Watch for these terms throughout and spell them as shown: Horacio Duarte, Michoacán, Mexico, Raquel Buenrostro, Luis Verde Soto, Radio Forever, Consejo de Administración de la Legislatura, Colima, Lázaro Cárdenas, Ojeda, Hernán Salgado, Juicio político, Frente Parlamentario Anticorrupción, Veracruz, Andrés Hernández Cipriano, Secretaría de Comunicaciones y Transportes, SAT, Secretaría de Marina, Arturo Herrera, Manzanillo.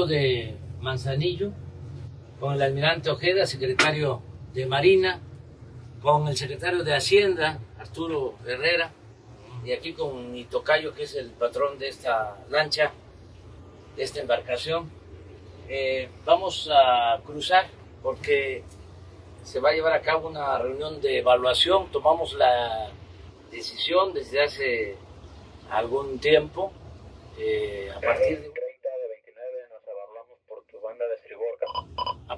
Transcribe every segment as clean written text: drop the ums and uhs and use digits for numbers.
puerto de Manzanillo, con el almirante Ojeda, secretario de Marina, con el secretario de Hacienda, Arturo Herrera, y aquí con mi tocayo, que es el patrón de esta lancha, de esta embarcación. Vamos a cruzar porque se va a llevar a cabo una reunión de evaluación. Tomamos la decisión desde hace algún tiempo, a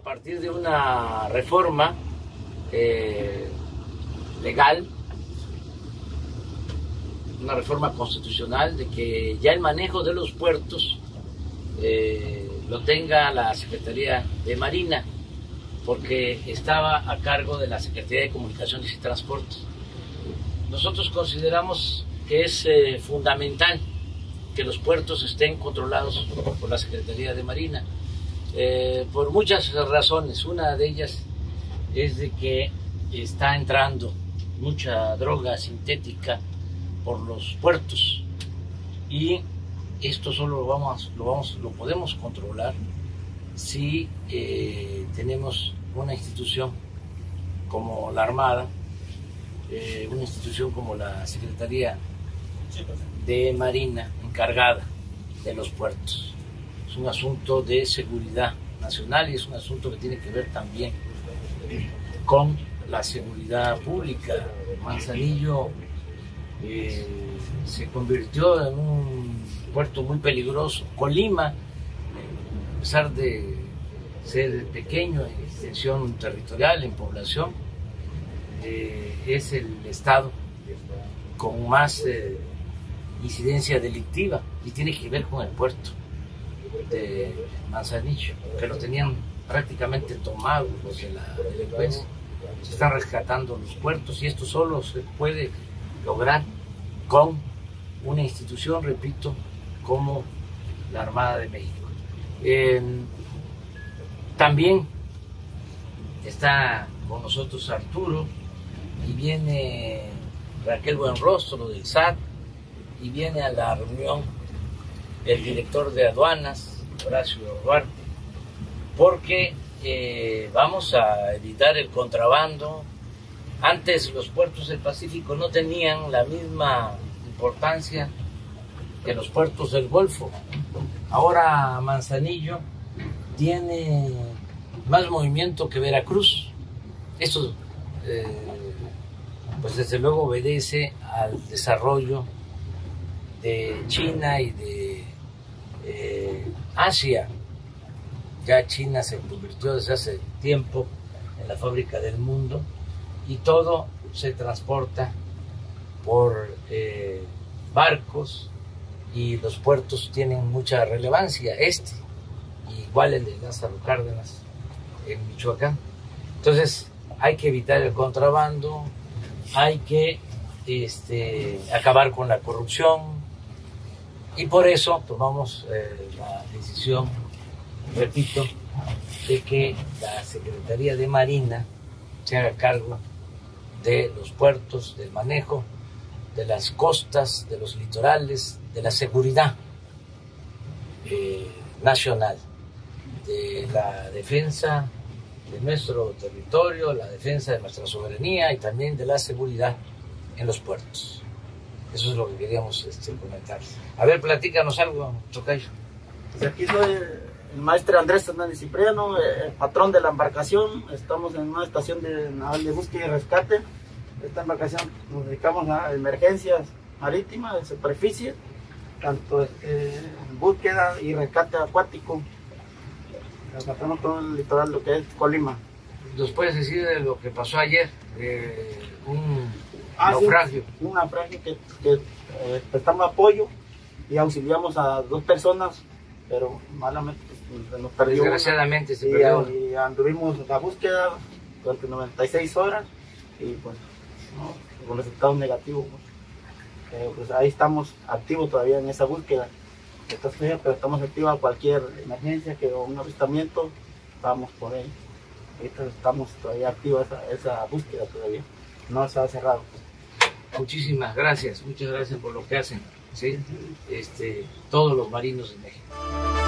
partir de una reforma legal, una reforma constitucional, de que ya el manejo de los puertos lo tenga la Secretaría de Marina, porque estaba a cargo de la Secretaría de Comunicaciones y Transportes. Nosotros consideramos que es fundamental que los puertos estén controlados por la Secretaría de Marina, por muchas razones. Una de ellas es de que está entrando mucha droga sintética por los puertos, y esto solo lo podemos controlar si tenemos una institución como la Armada, una institución como la Secretaría de Marina encargada de los puertos. Es un asunto de seguridad nacional y es un asunto que tiene que ver también con la seguridad pública. Manzanillo se convirtió en un puerto muy peligroso. Colima, a pesar de ser pequeño en extensión territorial, en población, es el estado con más incidencia delictiva, y tiene que ver con el puerto de Manzanillo, que lo tenían prácticamente tomado los de la delincuencia. Se están rescatando los puertos, y esto solo se puede lograr con una institución, repito, como la Armada de México. También está con nosotros Arturo, y viene Raquel Buenrostro del SAT, y viene a la reunión el director de aduanas, Horacio Duarte, porque vamos a evitar el contrabando. Antes los puertos del Pacífico no tenían la misma importancia que los puertos del Golfo. Ahora Manzanillo tiene más movimiento que Veracruz. Esto pues desde luego obedece al desarrollo de China y de Asia. Ya China se convirtió desde hace tiempo en la fábrica del mundo, y todo se transporta por barcos, y los puertos tienen mucha relevancia, igual el de Lázaro Cárdenas en Michoacán. Entonces hay que evitar el contrabando, hay que acabar con la corrupción, y por eso tomamos la decisión, repito, de que la Secretaría de Marina se haga cargo de los puertos, del manejo de las costas, de los litorales, de la seguridad nacional, de la defensa de nuestro territorio, la defensa de nuestra soberanía, y también de la seguridad en los puertos. Eso es lo que queríamos comentar. A ver, platícanos algo, tocayo. Pues aquí soy el maestro Andrés Hernández Cipriano, el patrón de la embarcación. Estamos en una estación naval de búsqueda y rescate. Esta embarcación nos dedicamos a emergencias marítimas, de superficie, tanto búsqueda y rescate acuático. Rescatamos todo el litoral, lo que es Colima. ¿Nos puedes decir de lo que pasó ayer? Naufragio. Sí, un naufragio que prestamos apoyo y auxiliamos a dos personas, pero malamente nos perdió. Desgraciadamente se perdió. Y anduvimos la búsqueda durante 96 horas y pues no, con resultados negativos. Pues ahí estamos activos todavía en esa búsqueda. Entonces, pero estamos activos a cualquier emergencia o un avistamiento, vamos por ahí. Ahorita estamos todavía activos esa búsqueda todavía. No se ha cerrado. Muchísimas gracias por lo que hacen, ¿sí? Todos los marinos de México.